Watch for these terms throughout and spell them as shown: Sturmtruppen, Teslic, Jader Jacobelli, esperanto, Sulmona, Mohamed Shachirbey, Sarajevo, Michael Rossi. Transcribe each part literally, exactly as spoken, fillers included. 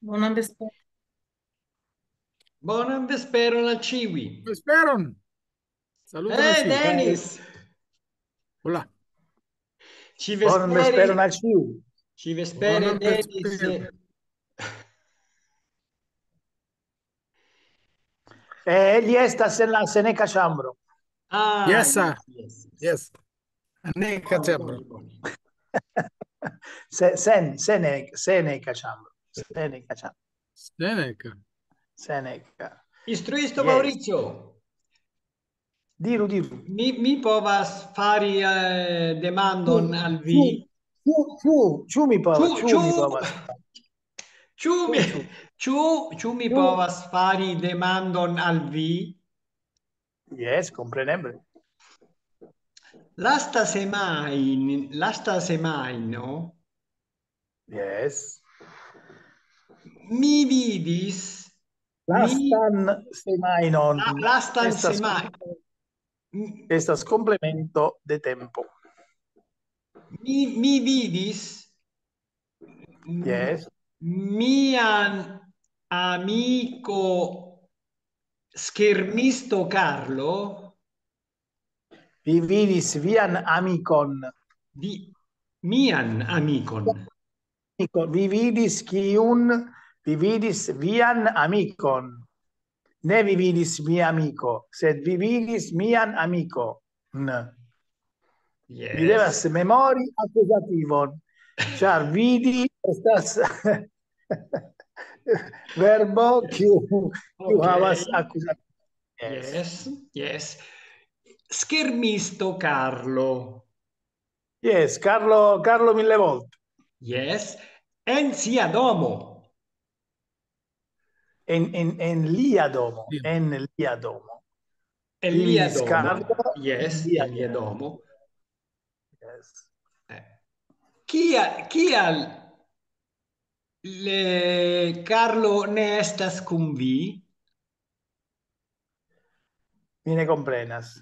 Bonan vesperon. Bonan vesperon al Ciwi. Vesperon. Saludos. Eh, Dennis. Hola. Ci vesperon. Bonan vesperon al Ciwi. Ci vesperon, Dennis. Eh, egli estas en la Seneca Chambro. Ah, yes, sir. Yes. Yes. Seneca Chambro. Se, sen, Seneca, Seneca Chambro. Seneca Chambro. Seneca. Seneca. Istruisto, yes. Maurizio. Diru, diru. Mi, mi povas fari eh, demandon ciu, al vi. Ciu, ciu, ciu mi povas. Ciu, ciu, ciu mi povas. Ciu, mi, ciu, ciu mi povas fari demandon al vi. Yes, compreneble. Lasta semajn, lasta semajno. Yes. Mi vidis. Lastan semajnon. Lastan semajno. Estas complemento de tempo. Mi, mi vidis. Yes. Mian amico schermisto Carlo. Vi vidis vian amicon. Vi, mian amicon. Vi vidis kiun, vi vidis vian amicon. Ne vi vidis mia amico, sed vi vidis mian amico. Yes. Vi devas memori accusativon, ĉar vidi estas... verbo kiu havas accusativo. Yes, yes. Schermisto Carlo. Yes, Carlo, Carlo mille volte. Yes. En sia domo. En, en, en lia domo. En lia domo. En lia domo. Carlo, yes, en lia, lia domo. domo. Yes. Eh. Kia, kial... Le Carlo ne estas kun vi? Mi ne comprenas.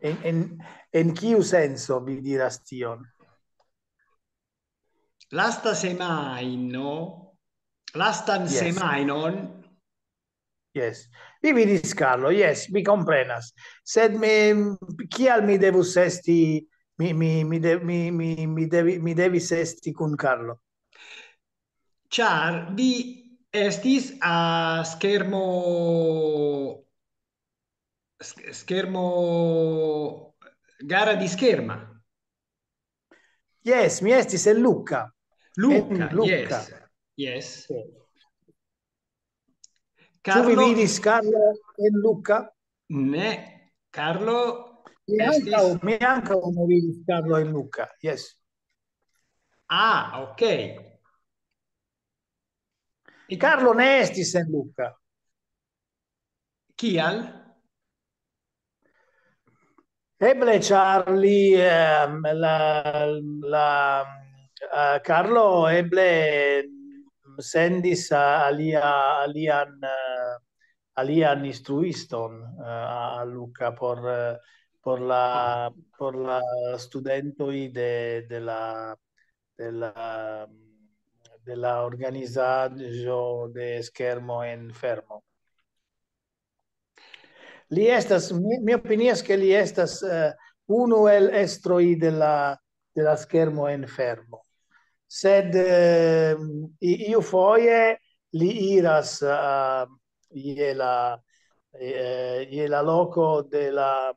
En, en, en kiu senso vi diras tion? Lasta semajno. Lastan yes. semajnon. Yes. Vi vidis Carlo, yes, mi comprenas. Sed me, kial mi devus esti, mi, mi, mi, de, mi, mi, mi, devi, mi devis esti kun Carlo? Char vi estis a schermo schermo gara di scherma. Yes, mi estis en Lucca. Lucca, Lucca. Yes. Yes. Carlo, tu vi vidis Carlo en Lucca? Ne, Carlo mi estis... anca, mi anca mi vidis Carlo en Lucca. Yes. Ah, ok. Carlo ne estis en Lucca. Kial? Eble Charlie, eh, la, la, uh, Carlo eble sendis alia, alian, alian instruiston uh, a Lucca por, por la, por la studentoi de, de la, de la della organizaggio de schermo en fermo. Li estas, mi, mi opinias che li estas uh, uno el estroi della, della schermo en fermo. Sed uh, iu foie li iras uh, ie la, ie la loco della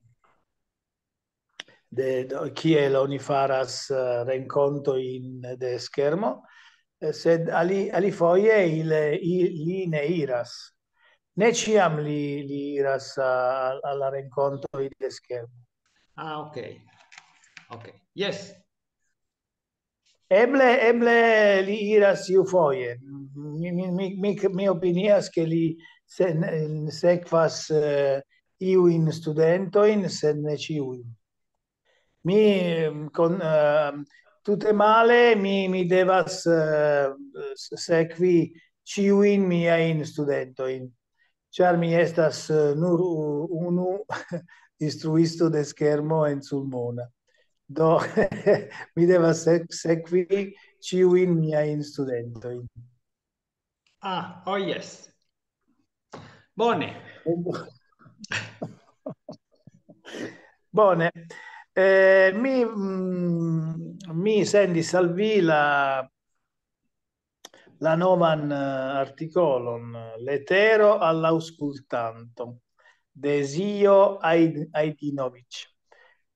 de, de, kiel oni faras uh, renconto in de schermo, sed ali, ali foie il, il, li ne iras. Ne ciam li, li iras alla renconto il schermo. Ah, ok. Ok, yes. Eble, eble li iras iu foie. Mi, mi, mi, mi opinias che li sekvas uh, iuin studentoin, sed ne ciuin. Mi con... Uh, tutte male mi, mi devas uh, sekvi ciuin miain studentoin, ĉar mi estas uh, nur unu instruisto de schermo en Sulmona. Do mi devas sekvi ciuin miain studentoin. Ah, oh yes. Bone. Bone. Eh, mi, mh, mi senti salvi la, la novan articolon, letero all'auscultanto, desio Aidinovic.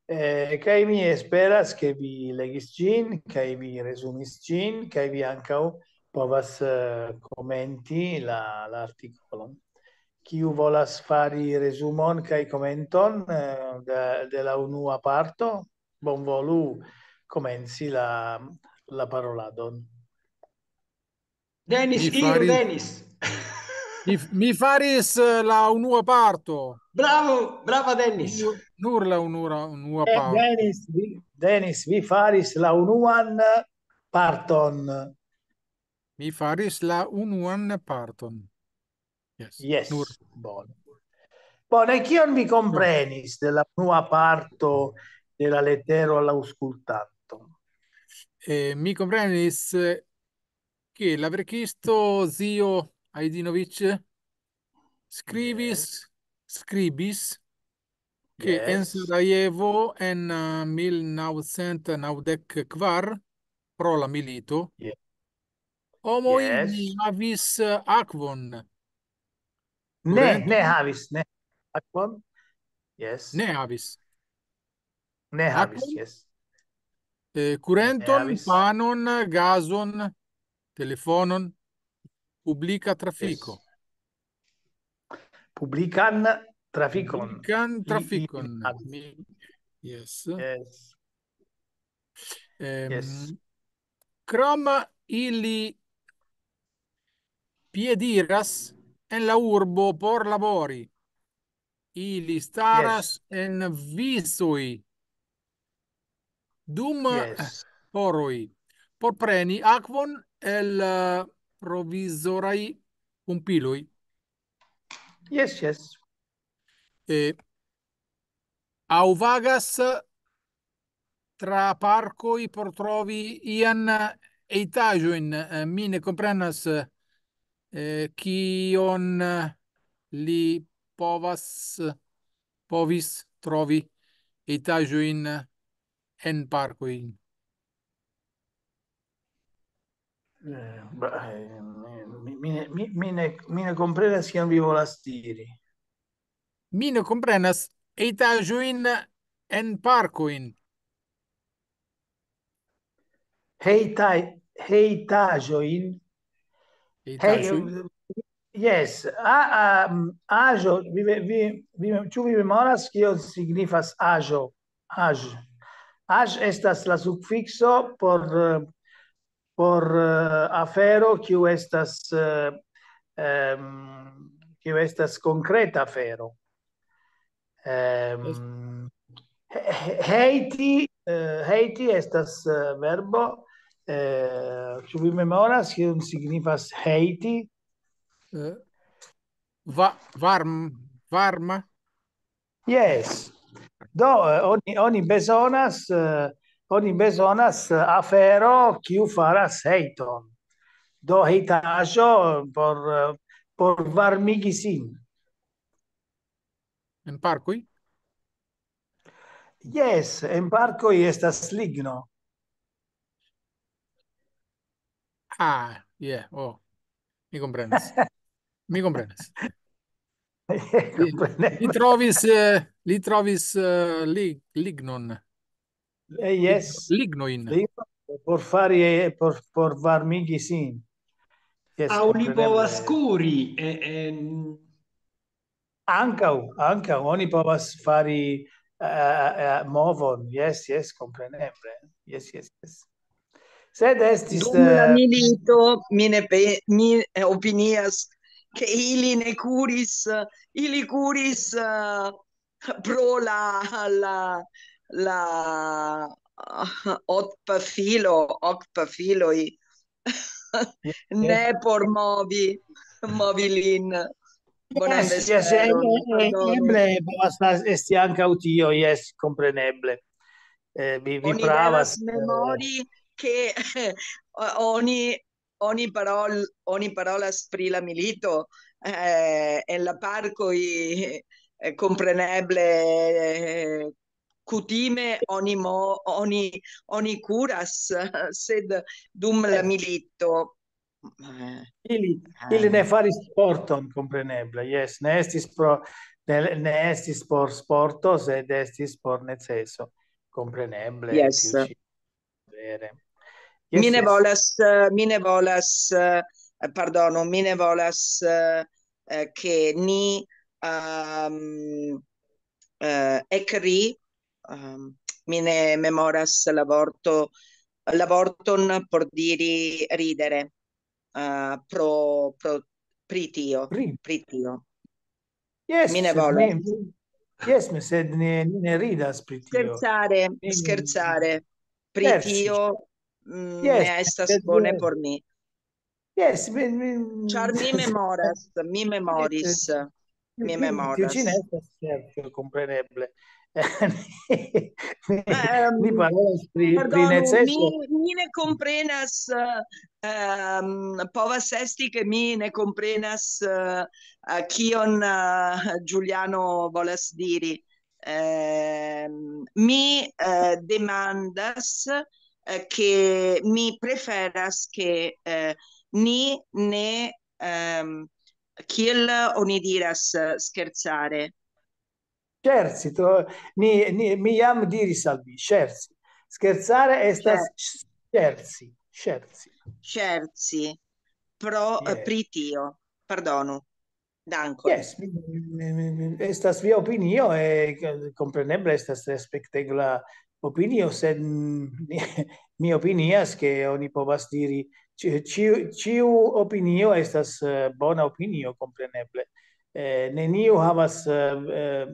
Eh, kaj mi esperas che vi legis gin, kaj vi resumis gin, kaj vi ankaŭ povas uh, commenti la l'articolon. Chiu volas fari resumon kai commenton eh, de, de la unua parto, bon volu comenzi la la paroladon. Denis, mi faris... Denis. mi, mi faris la unua parto. Bravo, brava Denis. Nur la unura, unua parto. Eh, Denis, vi, Denis, vi faris la unuan parton. Mi faris la unuan parton. Yes. Yes. Bone. Bone, kion vi comprenis della unua parto della letero all'auscultanto? Eh, mi comprenis che l'averchisto zio Aidinovic scrivis, scribis che yes. En Sarajevo en mil novcent naŭdek kvar pro la milito. Yes. Homo yes. in avis aquon. Ne, ne havis, ne aquon. Yes. Ne havis. Ne havis, aquon? Yes. Eh, curenton, panon, gason, telefonon, publica traffico. Yes. Publican trafficon. Publican trafficon. Yes. Yes. Eh, yes. Croma ili piediras en la urbo por labori. Ili staras yes. en visoi. Dum yes. poroi. Por preni aquon el provisorai compiloi. Yes, yes. E au vagas tra parcoi por trovi ian eitajoin. Mi ne comprenas Kion eh, li povas povis trovi etajoin en parkoin. Eh, mi, mi, mi, mi, ne, mi ne comprenas kion vi volas diri. Mi ne comprenas etajoin en parkoin. Etajoin. Hey, yes, a, a, ajo, vi, vi, vi, ĉu vi memoras kion signifas ajo? Ajo. Ajo estas la suffikso por, por uh, afero kiu estas, uh, um, kiu estas konkreta afero. Um, heiti, uh, heiti estas uh, verbo. Eh, ĉu vi memoras kion signifas hejti? Eh, va, varm, varma. Yes. Do oni oni bezonas eh, oni bezonas afero kiu faras hejton. Do hejtaĵo por por varmigi sin. En parkoj? Yes, en parkoj estas ligno. Ah, yeah, oh, mi comprendas. Mi comprendas. Li trovis, uh, li trovis uh, lig, lignon. Eh, yes. Lignoin. Por fari, por, por varmigi sin. Yes, au li povas kuri. Eh, eh. Ancau, ancau, oni povas fari uh, uh, movon. Yes, yes, compreneble. Yes, yes, yes. Sed estis dum la milito mi ne pe, mi opinias che ili ne curis ili curis uh, pro la la la otpa filo okpa filoi ne por movi movilin bonan yes, yes, eble povas esti ankaŭ tio yes compreneble eh, vi vi pravas memori che eh, oni ogni parola, ogni parola sprila milito eh, e la parco i eh, comprenebile eh, cutime ogni, mo, ogni, ogni curas sed dum la milito. Ili, ili ne faris sporton, compreneble, yes, ne estis, pro, ne, ne estis por sporto, sed estis por neceso, compreneble. Yes. Yes, mi ne yes. volas, mi ne volas, perdono, mi ne volas eh, che ni um, eh, ecri, um, mi ne memoras l'avorto, l'avorton por diri ridere. Uh, pro, pro pritio, pritio. Yes, mi ne volas. Yes, mi sed ne, ne ridas pritio. Scherzare, ne, scherzare. Pritio yes. Yes. Ne estas bone por mi. Yes, mi, mi... Char mi memoras, mi memoris, mi memoras. Tio estas certo, compreneble. Mi parolas pri, pardon, pri neceso. Mi, mi ne comprenas, um, povas esti che mi ne comprenas uh, uh, kion uh, Giuliano volas diri. Uh, mi uh, demandas uh, che mi preferas che uh, ni ne um, kiel oni diras scherzare. Scherzi, to, ni, ni, mi jam diris al vi, scherzi. Scherzare estas scherzi, scherzi. Scherzi, pro yes. pritio, perdono, danko. Yes, mi, mi, mi, estas via opinio, e compreneble estas respektebla opinio, sed mi opinias che oni povas diri, ciu, ciu opinio estas bona opinio, compreneble. Eh, neniu havas eh,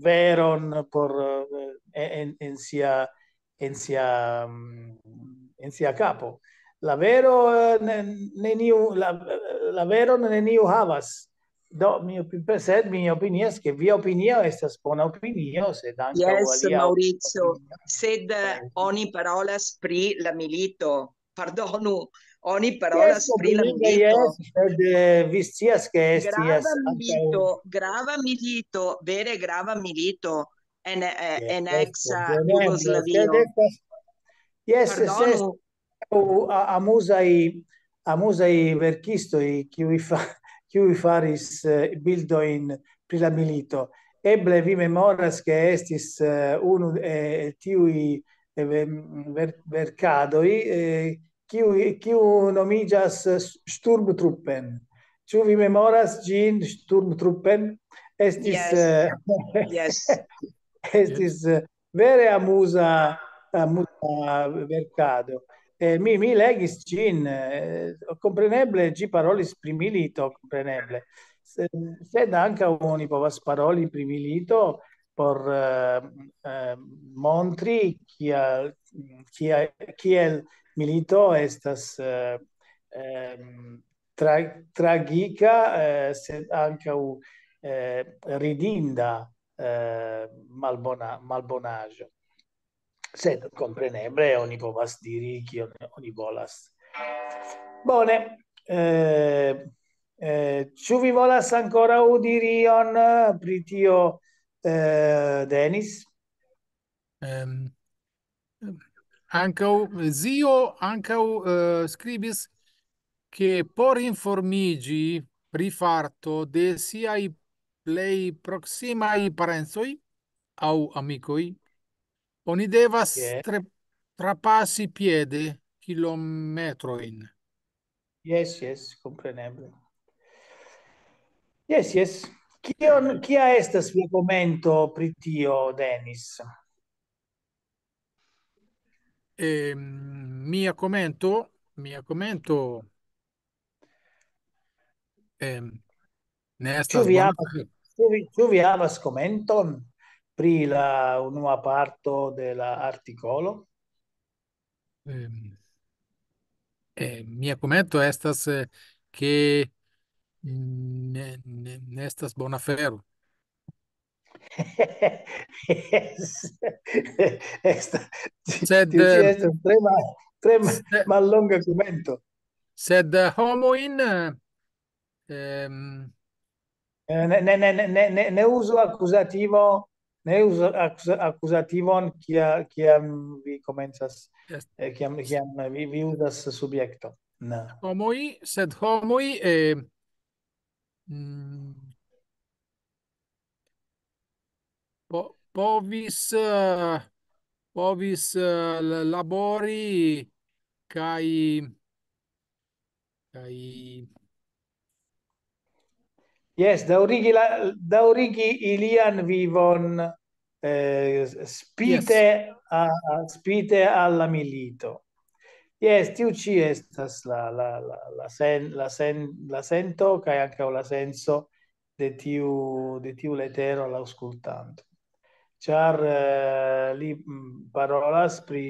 veron por eh, en, en sia en sia en sia capo la vero eh, neniu la, la vero neniu havas do mi sed mi opinias che via opinio estas bona opinio sed anche yes, Maurizio sed oni parolas pri la milito pardonu. Ogni parola yes, sprila milito. Yes, yes, yes, grava milito, grava milito, vere grava milito en, yes, en exa yes, Jugoslavio. Yes, yes, amusai, amusai verkistoi, kiui fa, kiui faris uh, bildoin pri la milito. Eble vi memoras che estis uh, unu eh, tiui eh, ver, vercadoi eh, kiu nomigas Sturmtruppen. Ĉu vi memoras ĝin Sturmtruppen? Estis yes. Uh, yes. Estis uh, vere amusa amusa verkado. Eh, mi mi legis ĝin, eh, kompreneble ĝi parolis pri milito, kompreneble. Sed ankaŭ oni povas paroli pri milito por uh, uh, montri kiel kiel, kiel milito estas eh, eh, tra, tragica eh, sed anche eh, ridinda eh, malbona, malbonaggio. Sed compreneble oni povas diri kion oni volas. Bone, eh, eh, ĉu vi volas ancora udiri on pri tio, eh, Denis? Um. Ancau zio ancau uh, scribis che por informigi pri farto de siai plei proximai parenzoi au amicoi oni devas yeah. tra trapassi piede kilometroin. Yes, yes, compreneble. Yes, yes. Kion, kia estas via commento pri tio, Denis? Eh, mia commento mia commento ehm ne estas ĉu vi havas commenton pri la unua parto de la artikolo? Eh, eh, mia commento estas ke eh, ne, ne, ne estas bona afero. Yes. Sed, ti, ti, ti, ti, tre, ma, tre ma, ma lungo commento. Sed homojn ehm... ne, ne, ne, ne, ne, ne uso accusativo, ne uso accusativon kia kiam vi komencas, yes. eh, kiam kiam vi, vi uzas subjekto. No. Homoj, sed homoj eh, mm, po, povis uh, povis uh, labori kaj kai Yes, daurigi la, daurigi ilian vivon eh, spite yes. a, spite alla milito. Yes, tiu ci estas la la la la sen la sen la sento kai anche o la senso de tiu de tiu letero all'auscultante. Char eh, li parolas pri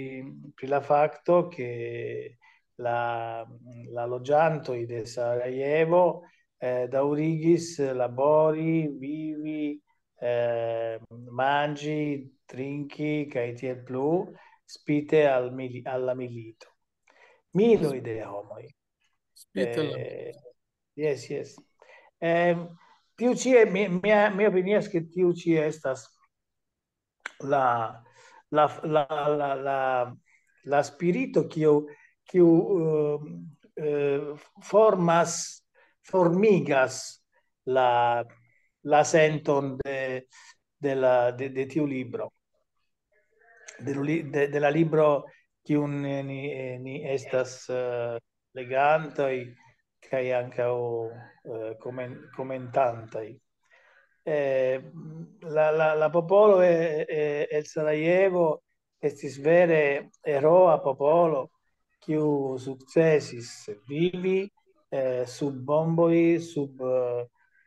pri la facto che la la logiantoi de Sarajevo eh, daurigis labori vivi eh, mangi trinchi kaj tiel plu spite al mili, alla milito miloi de homoj spite eh, la... yes yes eh, tiu ci mi mia mia opinias che tiu ci estas la la la la la la spirito kiu che uh, uh, formas formigas la la senton de della de, de tiu libro del de, de la libro che un ni, ni estas uh, legantai kai anche o uh, comment, commentantai eh, la la la popolo e, e el Sarajevo estis vere eroa popolo Chiu successis vivi eh, sub bomboi, sub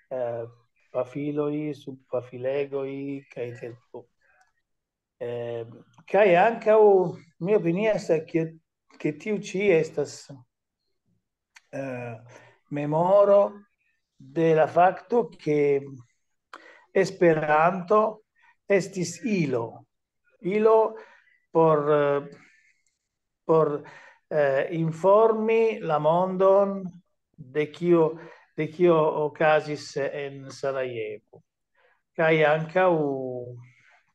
eh, pafiloi, sub pafilegoi, cae tel plu. Eh, cae ancau, mia opinia est che, che tiu ci estas eh, memoro de la facto che Esperanto estis ilo. Ilo por, por Eh, informi la mondon de chio de chio ocasis en Sarajevo. Kai anche u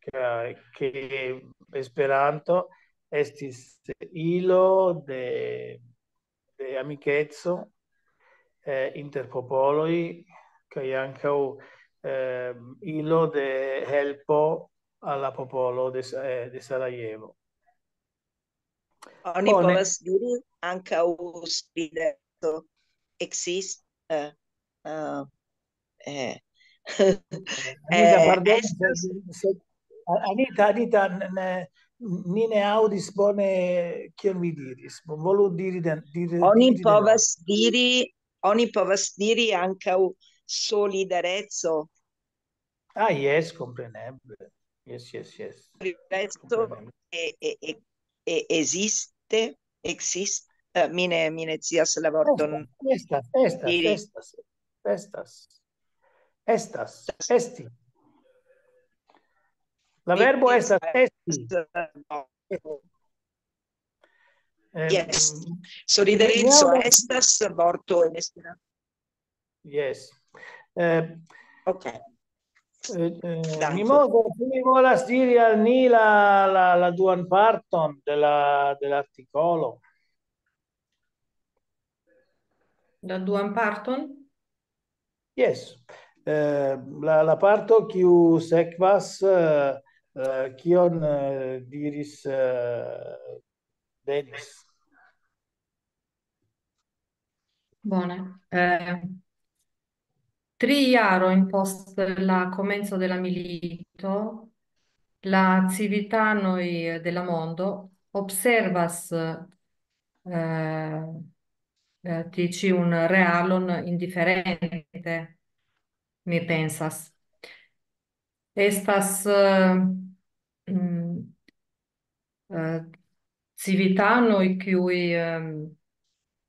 che Esperanto estis ilo de de amicezzo eh, interpopoloi kai anche u eh, ilo de helpo alla popolo de, eh, de Sarajevo. Oni povas diri ankaŭ spirito exist eh eh Anita, Anita, ni ne aŭdis bone kion vi diris. Volu diri diri Oni povas diri oni povas diri ankaŭ solidareco. Ah, yes, kompreneble. Yes, yes, yes. Solidareco e esiste exist uh, mine mine cias la vorton estas estas estas estas estas esti la verbo estas esti yes solidareco estas vorto en esperanto yes eh, okay Eh, eh, mi modo mi volas diri al ni la la la duan parton della dell'articolo la duan parton yes eh, la la parto kiu sekvas eh, kion eh, diris eh, Denis bone eh. Tri iaro in post la comenzo della milito, la civitanoi della mondo, observas eh, eh, tici un realon indiferente, mi pensas. Estas eh, eh, civitanoi cui eh,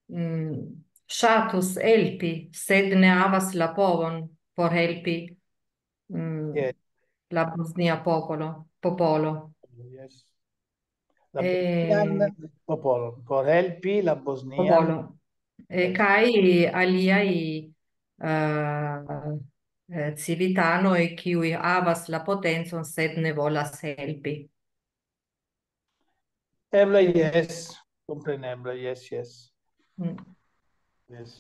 mh, Shatus helpi, sed ne havas la povon por helpi mm, yes. la Bosnia popolo, popolo. Yes. La e... popolo, por helpi la Bosnia popolo. eh, kaj aliaj uh, eh, civitanoj, kiuj havas la potencon, sed ne volas helpi? Eble jes, kompreneble, jes, jes. Mm. Yes.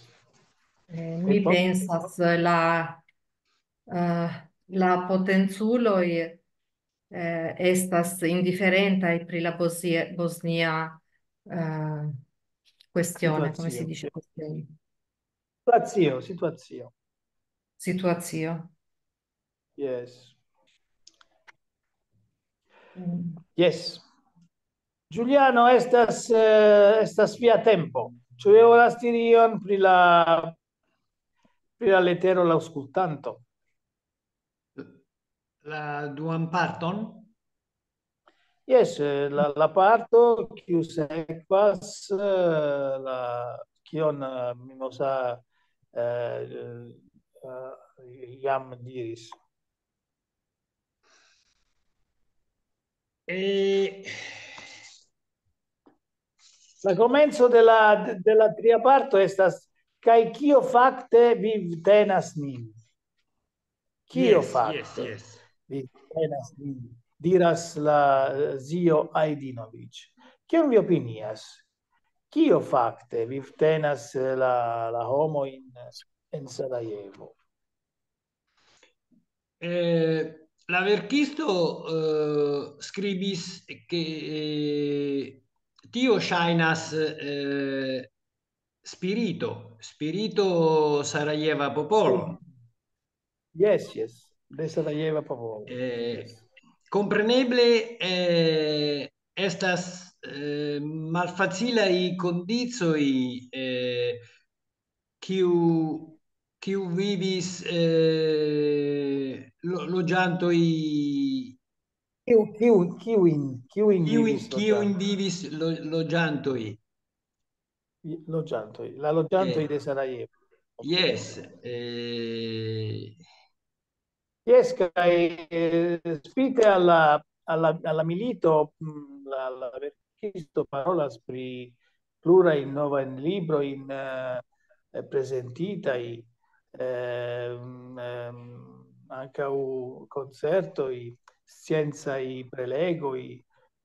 Eh, mi poi... pensas la uh, la potenculoj eh, estas indiferentaj pri la Bosia, Bosnia uh, questione, come si dice questione? Situazio, situazio. Situazio. Yes. Mm. Yes. Giuliano, estas, eh, estas via tempo. Cioè ora stirion pri la, pri la letero l'auscultanto. La duan parton? Yes, la, la parto kiu sekvas la kion Mimosa eh, eh, jam diris. E... La komenco de la de la tria parto estas kaj kio fakte vi tenas nin. Kio yes, fakte yes, yes. vi tenas nin. Diras la zio Aidinovic. Kion vi opinias? Kio fakte vi tenas la, la homo in, in Sarajevo? Eh, la verkisto eh, scribis che eh, tio ŝajnas eh, spirito, spirito Sarajeva popolo. Yes, yes, de Sarajeva popolo. Eh, yes. Compreneble eh, estas eh, malfacilaj kondicoj eh, kiu kiu vivis eh, lo, loĝantoj kiu kiu kiuin kiuin vivis kiuin vivis lo, loĝantoj loĝantoj la loĝantoj eh. de Sarajevo. Yes. Eh... Yes, kai eh, spite alla alla alla milito la la verkisto parolas pri pluraj novajn librojn eh, prezentitaj eh, eh, ankaŭ koncertoj, sciencaj prelegoj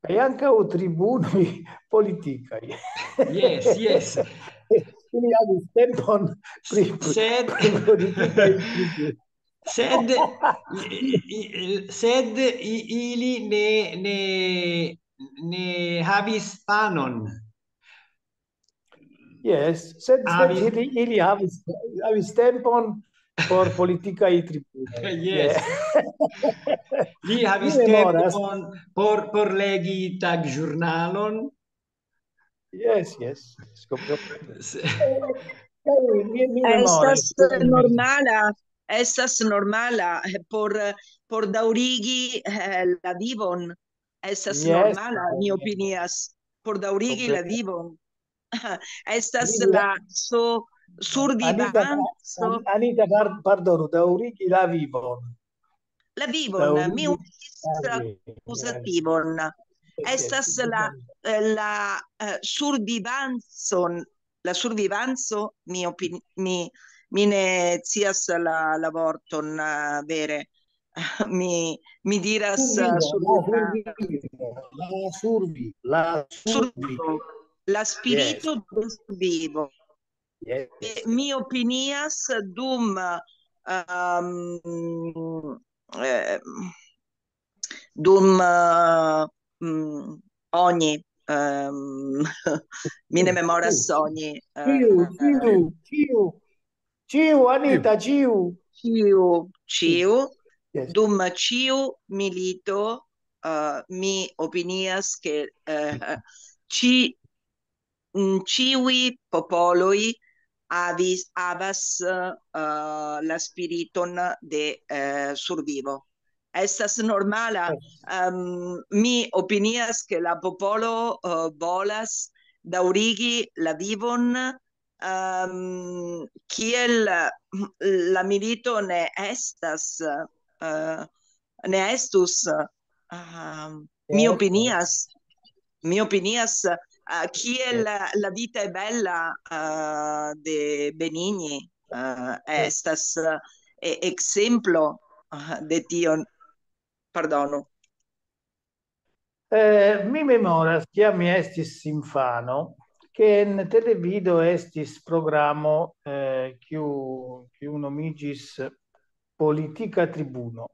kaj ankaŭ tribunoj politikaj. Yes, yes. Ili havis tempon pri politikaj. Sed, sed ili ne, ne, ne havis panon. Yes, sed, havis... sed ili, ili havis, havis tempon por politicae tribune. Yes. Li yeah. havis tempon por, por legi tag giornalon. Yes, yes. Estas normala. Estas normala por por daurigi eh, la vivon. Estas yes, normala mi opinias por daurigi okay. la vivon. Estas Anita, la so surdivan so Anita pardon daurigi la vivon. La vivon daurigi, mi usativon. Estas la la uh, surdivanson la surdivanso mi opini mi Mine cias la, la vorton uh, vere, mi, mi diras uh, survivo, la survivo, la spirito yes. dum survivo. Yes. E, mi opinias dum um, eh, dum uh, um, ogni, um, mi ne memoras ogni. Uh, ciu, ciu. Ciu, Anita, ciu. Ciu, ciu. Yes. Dum ciu milito, uh, mi opinias che uh, ci, ciui popoloi avis, avas uh, la spiriton de uh, survivo. Estas normala. Um, mi opinias che la popolo uh, volas daurigi la vivon Um, kiel la milito ne estas uh, ne estus uh, mi opinias mi opinias Uh, Kiel, la vita è bella uh, de Benigni uh, estas uh, exemplo uh, de tion. Pardono. Eh, mi memoras, che mi estis infano, che in televido estis programo eh, chiu, chiu nomigis Politica Tribuno.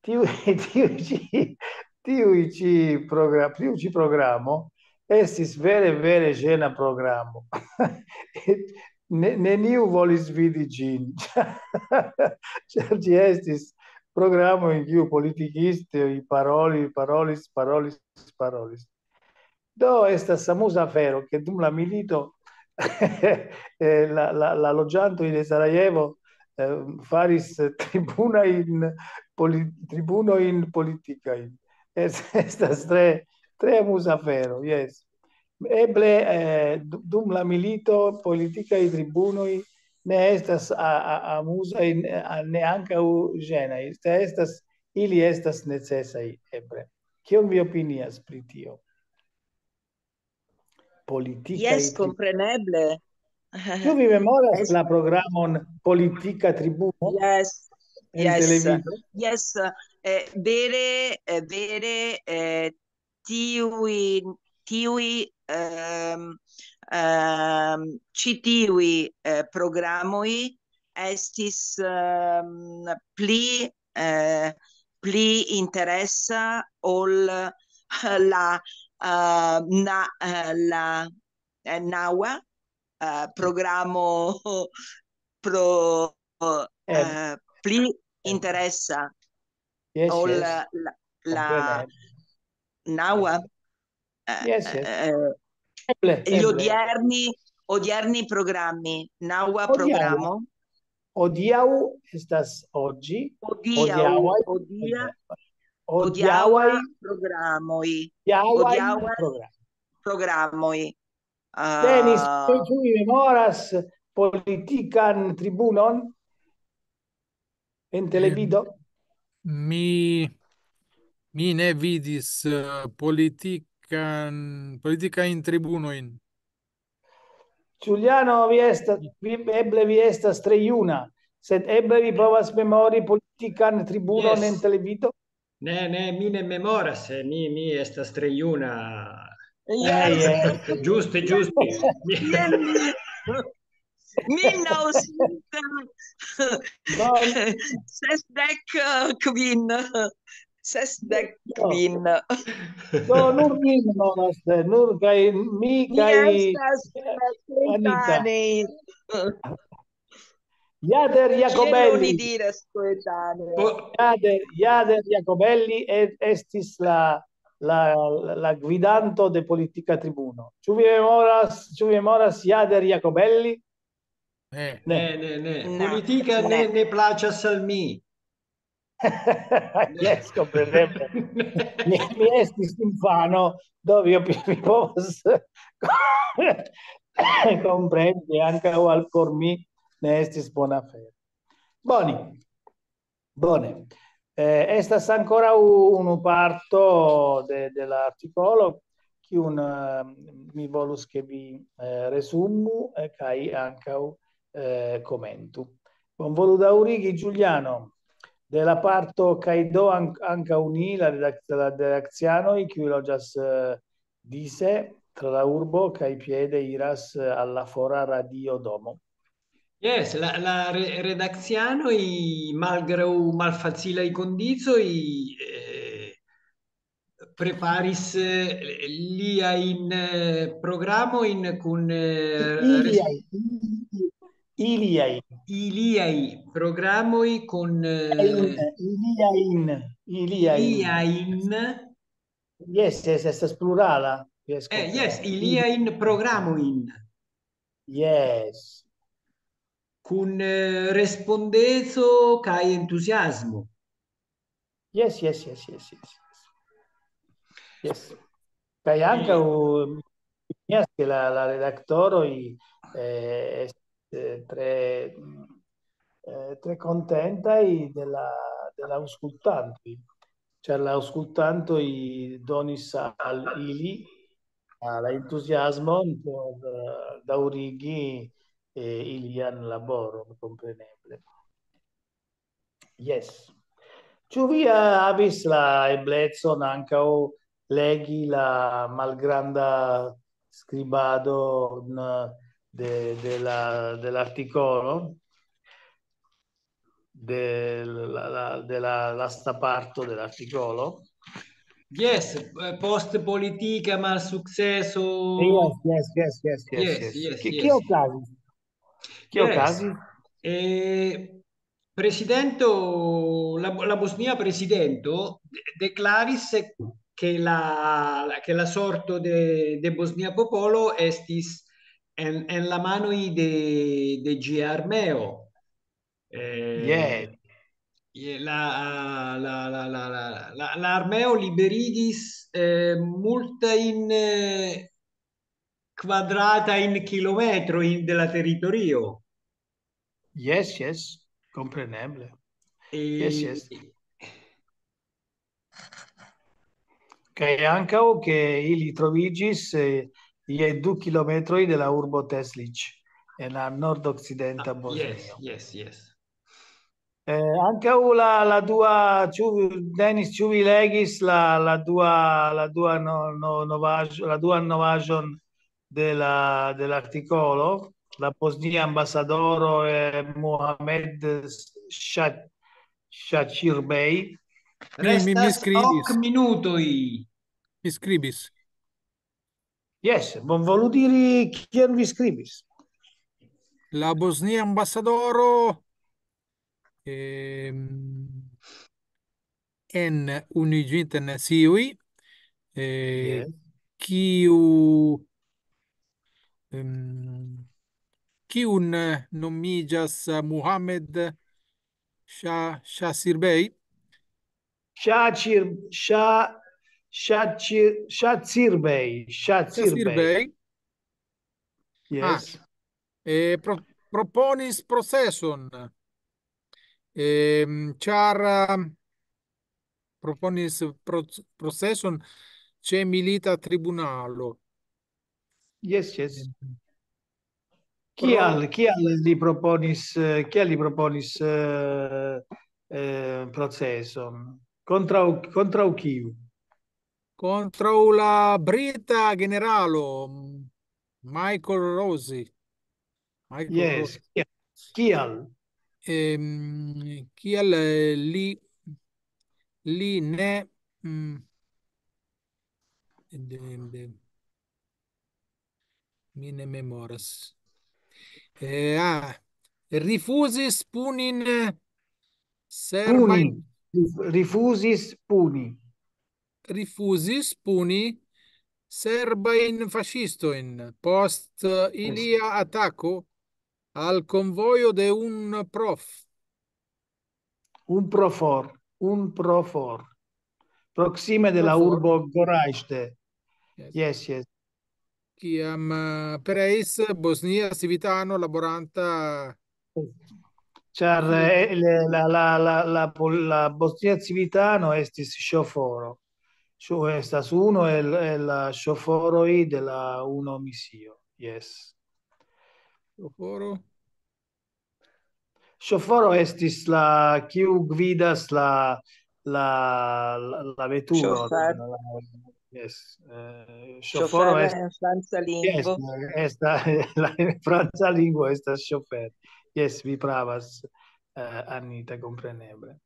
Tiuici programo estis vere vere gena programo. Neniu volis vidi gin. Cioè, ci estis programma in cui politicisti, i paroli, parolis, parolis, parolis. Do estas amusa afero che dum la milito la, la, la logianto in Sarajevo eh, faris tribuna in, poli, tribuno in politica. In. Estas tre, tre amusa afero, yes. Eble eh, dum la milito politica i tribunoi ne estas amusa neanca gena, estas ili estas necessai ebre. Kion vi opinias pri tio? Politica. Yes, compreneble. Tu vi memoras yes. La programon Politica Tribuno? Yes. Yes. Yes, eh, vere eh, vere eh, tiui tiui ehm Um, citiui eh, programoi estis um, pli eh, pli interessa ol la uh, na uh, la eh, naua uh, programo pro uh, eh. pli interessa yes, ol yes. la, la okay. naua yes, yes. Uh, gli odierni, odierni programmi, naua programo. Odiau estas oggi. Odiau, odia, odiaua programoi. Odiaua programoi. Tenis, tu mi memoras politican tribunon en televido? Mi, mi ne vidis uh, politic. Politica in tribuno in Giuliano vi estas, eble vi estas treiuna, sed eble vi provas memori politican tribuno yes. en televido? Ne, ne, mi ne memoras, mi, mi estas treiuna. Yes. Eh, eh. Giusto, giusto. Sesdek kvin. Sesdek kvin. Do nur mi memoras, nur kaj mi kaj Anita. Jader Jacobelli. Jader Jader Jacobelli estis la la la gvidanto de Politica Tribuno. Ĉu vi memoras, ĉu vi memoras Jader Jacobelli? Ne, ne, ne, ne. Politica ne ne plaĉas al mi. Yes, compreneble. Mi, mi estis infano, do vi povas comprendi anche o al por mi ne estis bona afero. Boni. Bone. Eh, estas ancora unu parto de, de l'articolo che un mi volus che vi eh, resumu e kai anche eh, commentu. Bonvolu daurigi Giuliano. Della parto Caido anche unì la redazione che lo già disse tra la urbo cai piede iras alla fora radio domo. Yes, la, la redazione i malgrau malfacila i condizo i eh, preparis eh, lia in eh, programma in con eh, Iliai. Iliai, programmi con... Iliai, Iliai. Iliai. Yes, yes, estas plurala. Yes, eh, yes Iliai programmi. Yes. Con eh, respondezo kai entusiasmo. Yes, yes, yes, yes, yes. Yes. Kai anche u... Yes, che la, la redaktoro i... Eh, tre, eh, tre contenta della dell'auscultanti, cioè l'auscultanto i donis al ili Ah, la entusiasmon por eh, daŭrigi eh, ilian laboron, kompreneble. Jes. Ĉu vi havis la eblecon ankaŭ legi la malgranda scribado de de la de l'articolo de la, la della lasta parto dell'articolo? Yes, post politica mal successo. Yes, yes, yes, yes, yes. yes, yes, che, yes. Che occasi? Che yes. occasi? Eh, presidente, la, la Bosnia presidente declaris che la, la che la sorto de, de Bosnia popolo estis en, en la manoi de de Giarmeo. Eh, yeah. La la la la la la l'armeo liberigis eh, multa in eh, quadrata in chilometro in della territorio. Yes, yes, comprenebile. E... Yes, yes. Che anche o che ili trovigis eh, je du kilometroi della urbo Teslic en la nord occidenta ah, Bosnio. Yes, yes, yes. Eh, anche la la dua Denis Ciuvi legis la la dua la dua no, no, novaggio la dua novagion della dell'articolo la Bosnia ambassadoro eh, Mohamed Shachirbey mi mi scribis minuto i mi scribis yes bon volu diri kien vi scribis la Bosnia ambassadoro Ehm, en Unuiĝintaj Internacioj eh, yes. kiu um, kiun nomiĝas Mohamed Shachirbey Shachir Shachir Shachirbey Shachirbey yes ah, eh, pro, proponis proceson Ehm, char proponis processon c'è milita tribunalo. Yes, yes. Chi al chi al li proponis chi al li proponis eh, eh, processon contra contra chi? Contra la brita generalo Michael Rossi. Michael yes. Rossi. Chi al Ehm, chi al li li ne mm, de, de, mi ne memoras eh, ah, rifusis punin serva rifusis puni rifusis puni serba in fascisto in post uh, ilia attacco al convoio de un prof. Un profor, un profor. Proxime della urbo Goraiste. Yes, yes. Chiam yes. per eis Bosnia Civitano laboranta. Char la la la la la Bosnia Civitano estis scioforo. Su estas uno el el scioforoi della uno misio. Yes. Scioforo Scioforo estis la kiu gvidas la la la, la veturo yes eh, scioforo est en franca lingvo yes, esta la en franca lingvo estas sciofero yes vi pravas eh, Anita compreneble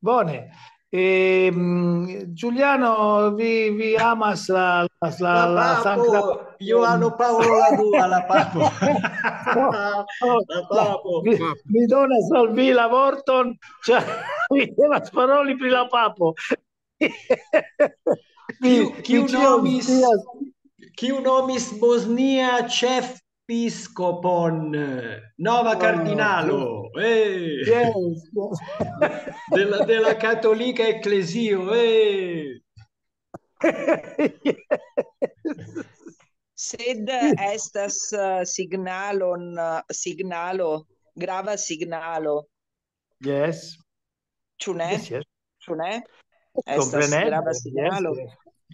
bone e mh, Giuliano vi vi amas la la la, la Santa Ioanno Paolo la dua la papo. No, no, la papo. Mi, mi donas al vi la vorton, cioè mi devas paroli pri la papo. Chi chi nomis chi nomis Bosnia chef Episcopon Nova Cardinalo oh, eh. yes. della, della Cattolica Ecclesio eh. yes. Sed estas signalon signalo grava signalo yes Ĉu ne? Yes, yes. Ĉu ne? Estas grava signalo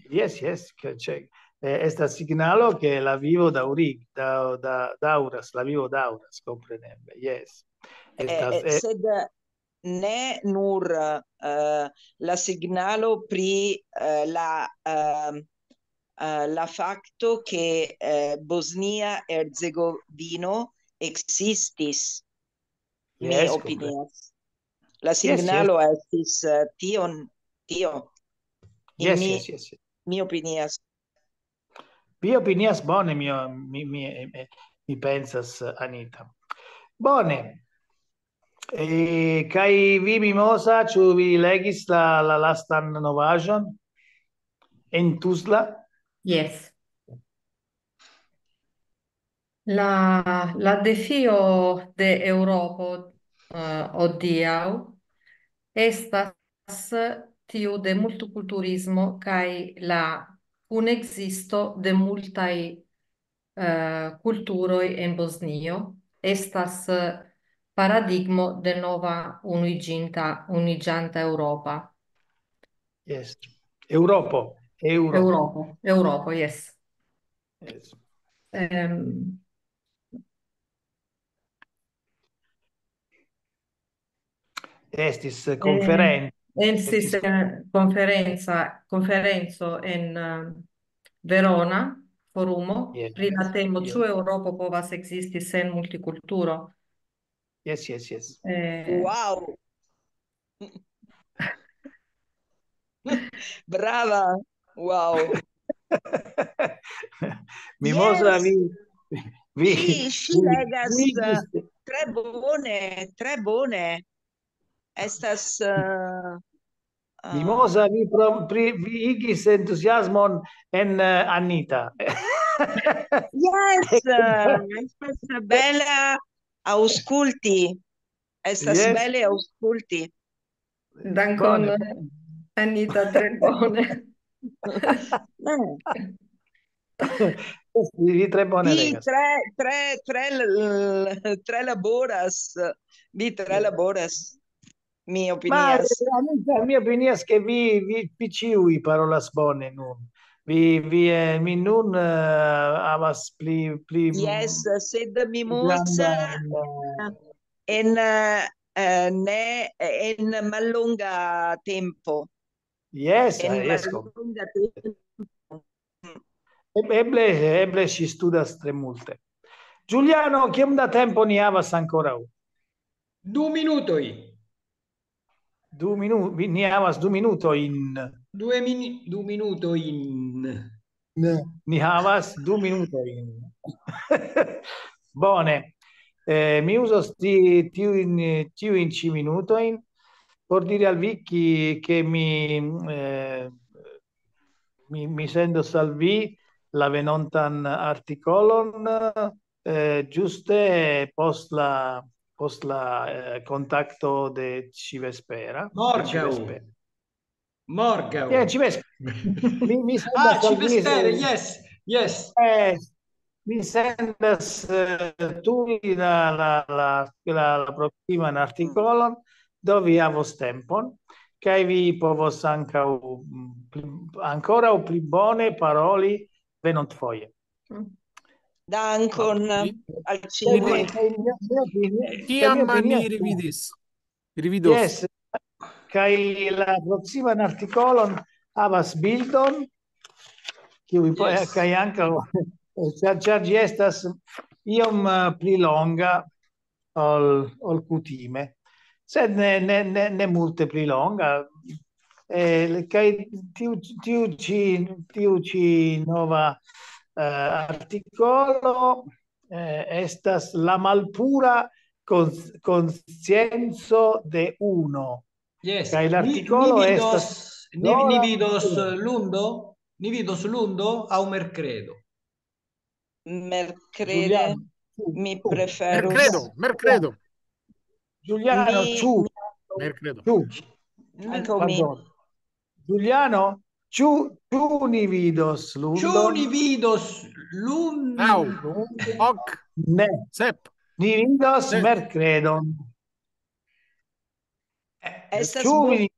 yes yes, yes. eh, estas signalo che la vivo daŭrig, da, da, daŭras, la vivo daŭras, kompreneble, yes. Estas, eh, eh, sed ne nur eh, la signalo pri eh, la, eh, la facto che eh, Bosnia-Herzegovino existis, yes, mi opinias. La signalo yes, yes. estis uh, tion, tio. Yes, mi, yes, yes, yes. Mi opinias. Mi opinias bone, mi, mi, mi, mi pensas, Anita. Bone. E, kai vi mimosa, ciu vi legis la, la lastan novajon? En Tuzla? Yes. La, la defio de Europo uh, odiau estas tiu de multiculturismo kai la unexisto de multai uh, culturoi en Bosnio estas paradigmo de nova uniginta uniganta Europa. Yes. Europo, Europo. Europo, Europo, yes. Yes. Um, Estis conferenza. Estis conferenza, conferenzo in uh, Verona, forumo, yes, prima yes, temo yes. Ciu Europo povas existi sen multiculturo. Yes, yes, yes. Eh... Wow! Brava! Wow! Mimosa yes. vi... vi... Sì, ci legas vi... tre buone, tre buone. Estas uh, uh... mimosa vi pro, pri, vi igis entusiasmon en uh, Anita. Yes, estas bella ausculti. Estas yes. belle ausculti. Dankon Anita, tre bone. Vi tre bone. Vi tre tre tre tre laboras. Vi tre laboras. Mi opinias. Ma, mi opinias che vi vi piciui parolas bone nun. Vi vi eh, mi nun uh, avas pli pli Yes, sed mi moza en uh, ne en mallonga tempo. Yes, en yes. Mallonga tempo. Eble eble si studas tre multe. Giuliano, kiom da tempo ni havas ancora? Du minutoi. Du minuto, ne havas du minuto in... Due min, du minuto in... Ne havas du minuto in... Bone, eh, mi uso sti, tiu in, tiu in ci minuto in, por dire al Vicky che mi, eh, mi, mi sento salvi la venontan articolon, eh, giuste post la... post la eh, contacto de Civespera. Morgau. Morgau. Yeah, Civespera. mi, mi ah, Civespera, yes, yes. Eh, mi sendas eh, tu la, la, la, la, la proximan articolon, do vi havos tempon, kai vi povos ancau, pli, ancora o pli bone paroli venontfoje. Mm. Dankon al cinque. Tiam mi rividis. Rividos. Yes. Kai la proximan articolon havas bildon, kiu vi yes. kai ankaŭ ĉar ĝi estas iom pli longa ol ol kutime. Sed ne ne ne, ne multe pli longa. Eh, kai tiu tiu ci tiu ci nova Uh, articolo eh, estas la malpura conscienzo de uno. Yes. Kaj l'articolo ni, ni vidos, estas ni, ni vidos lundo, ni vidos lundo au mercredo. Mercrede mi preferu. Mercredo, mercredo. Giuliano, mi... ciu. Mercredo. Ciu. Pardon. Giuliano, ciu. Ciu ni vidos lundo. Ciu ni vidos lundo. Au. Hoc. Ne. Sep. Ni vidos mercredon. Estas ciu ni